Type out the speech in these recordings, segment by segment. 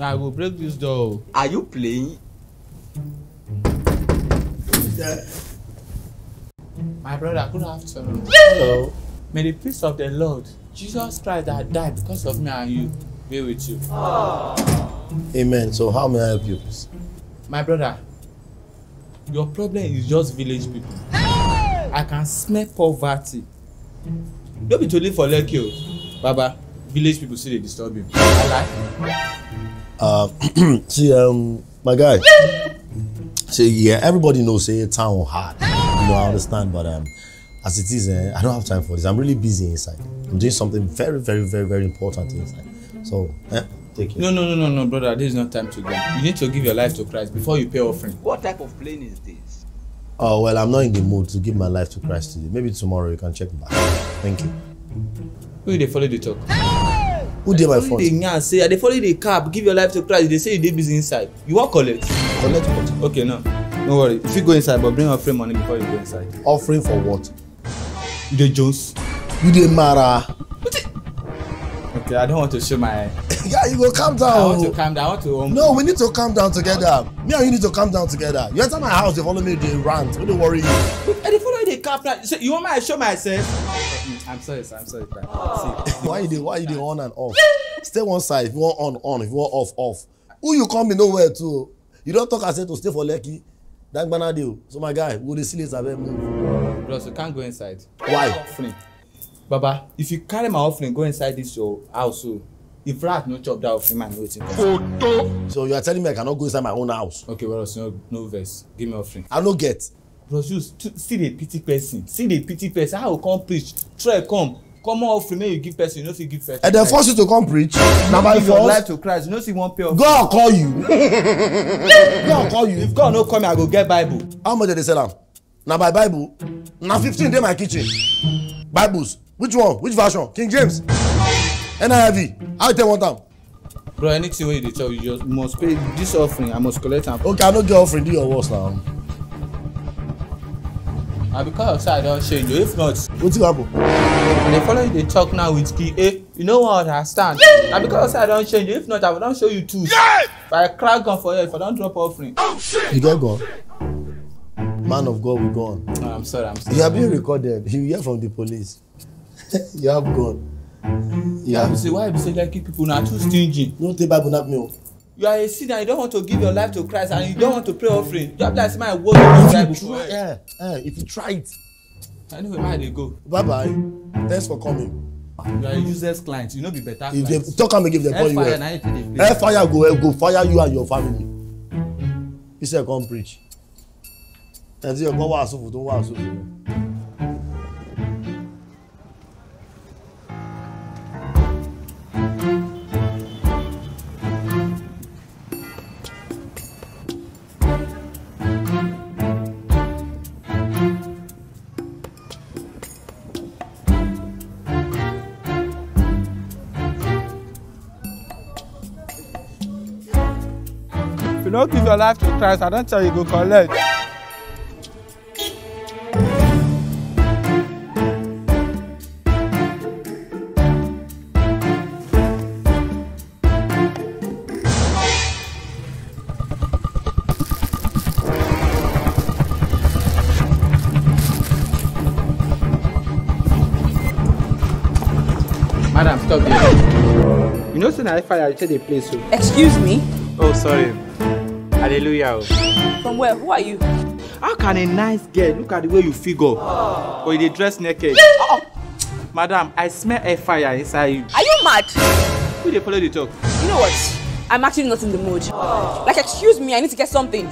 I will break this door. Are you playing? My brother, good afternoon. Hello. May the peace of the Lord, Jesus Christ that died because of me and you, be with you. Aww. Amen. So how may I help you? My brother, your problem is just village people. Hey! I can smell poverty. Don't be too late for Lekki. Baba, village people see they disturb him. My guy. Say yeah, everybody knows say town hard. You know, I understand, but as it is, I don't have time for this. I'm really busy inside. I'm doing something very, very, very, very important inside. So, take it. No, brother. There is no time to go. You need to give your life to Christ before you pay offering. What type of plane is this? Oh well, I'm not in the mood to give my life to Christ today. Maybe tomorrow you can check back. Thank you. Who they follow the talk? Who did my phone? They follow the cab. Give your life to Christ. They say you did busy inside. You want collect? Collect what? Okay, no. Don't worry. If you go inside, but bring offering money before you go inside. Offering for what? You the Jones. You the Mara. Okay, I don't want to show my. Yeah, you go calm down. I want to calm down. I want to. No, we need to calm down together. Me and you need to calm down together. You enter my house, they follow me, they rant. What do you worry? They follow the car plan. You want me to show myself? I'm sorry. Why you on and off? Stay one side. If you want on. If you want off. Who you come in nowhere to? You don't talk. I said to stay for Lekki. That's banana deal. So my guy, go the silly side. Plus, you can't go inside. Why? Baba, if you carry my offering, go inside this your house. So if rat no chop that offering, man, waiting. So you are telling me I cannot go inside my own house? Okay, well, no verse. Give me offering. I don't get. Bro, you see the pity person. I will come preach. Try come. Come on, offering. May you give person. You know if you give person. And they force you to come preach. Now by force. Your life to Christ. You know if you want pay off. God call you. If God no come, I go get Bible. How much did they sell them? Now by Bible. Now 15 in my kitchen. Bibles. Which one? Which version? King James? NIV? I'll tell one time. Bro, anything where you tell you just must pay this offering. I must collect them. Okay, I don't get offering. Do your worst now. And because of that, I don't change. If not, what's your happen? They follow you, they talk now with key. Hey, you know what I stand. Yeah. And because of that, I don't change. If not, I will not show you two. Yeah. If I crack gun for you, if I don't drop offering. Oh, shit. You don't go. Man of God, we go on. No, I'm sorry. You are being recorded. You hear from the police. You have gone. Yeah. You say why you say like people are too stingy. Don't take Bible not me. You are a sinner. You don't want to give your life to Christ, and you don't want to pray offering. You have to say my word. Yeah. If you try it, I know where they go. Bye bye. Thanks for coming. You are a useless client. You know be better. If they talk and give them all you have. Fire go fire you and your family. He said come preach. And you go wash off. Don't wash off. Don't give your life to Christ. I don't tell you go collect. Madam, stop here. You know, so now if I tell the place. So. Excuse me. Oh, sorry. Hallelujah. From where? Who are you? How can a nice girl look at the way you figure? Oh. Or you dress naked? Oh. Madam, I smell a fire inside you. Are you mad? Who they follow the talk? You know what? I'm actually not in the mood. Oh. Like, excuse me, I need to get something.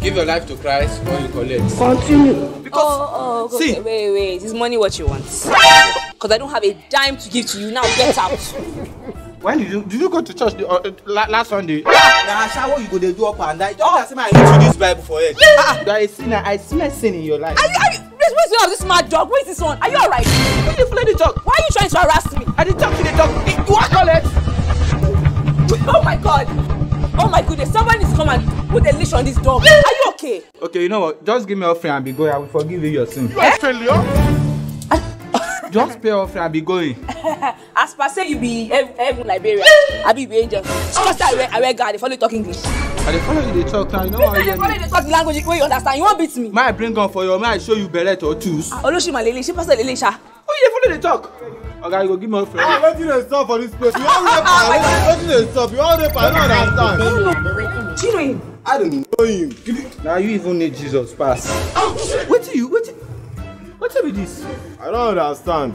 Give your life to Christ or you collect. Continue. Because, see. Okay. Wait. Is money what you want? Because I don't have a dime to give to you. Now get out. When did you go to church last Sunday? Now, what you go to do up and down? Don't say I read this Bible for it. You are a sinner. I smell sin in your life. Where's your this mad dog? Where's this one? Are you alright? Why you follow the dog? Why are you trying to harass me? I did talk to the dog. You want college? Oh my God! Oh my goodness! Someone is come and put a leash on this dog. Are you okay? Okay, you know what? Just give me offering and be going. I will forgive you your sin. You are failure. Just pay off and I be going. As per say, you be even Liberia. I be angel. First time I wear guard, they follow you talk English. And they follow you, they talk now. You know how you follow you, they talk the language you understand. You won't beat me. May I bring gun for you? May I show you beret or tools? Oloshima Lele, she pass the Lele, sha. Oh, you follow the talk. Okay, I go give my friend. I'm waiting to stop for this place. You all rape. I'm waiting to stop. You all rape. I don't understand. Do you know him? I don't know him. Now you even need Jesus pass. Oh, what do you? What about this? I don't understand.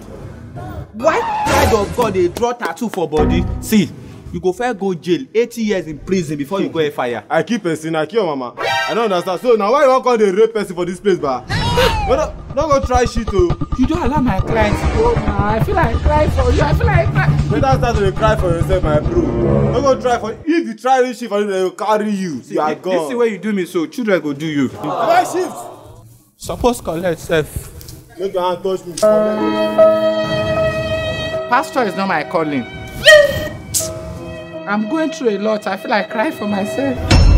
Why pride of God they draw tattoo for body? See, you go first go jail 80 years in prison before you go a fire. I keep a sin. I kill mama. I don't understand. So now why you want call the rape person for this place, ba? Don't go try shit too. You don't allow my clients to go. I feel like I cry for you. I feel like I cry. Better start to cry for yourself, my bro. Don't go try for. If you try this shit for you, they will carry you. See, you are gone. This is where you do me, so children go do you. Why shift? Suppose collect self. Make your hand touch me. Pastor is not my calling. I'm going through a lot. I feel like I cry for myself.